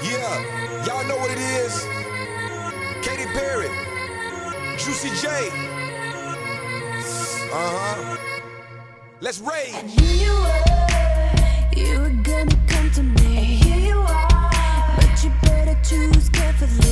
Yeah, y'all know what it is. Katy Perry, Juicy J. Let's rage. You were gonna come to me. And here you are, but you better choose carefully.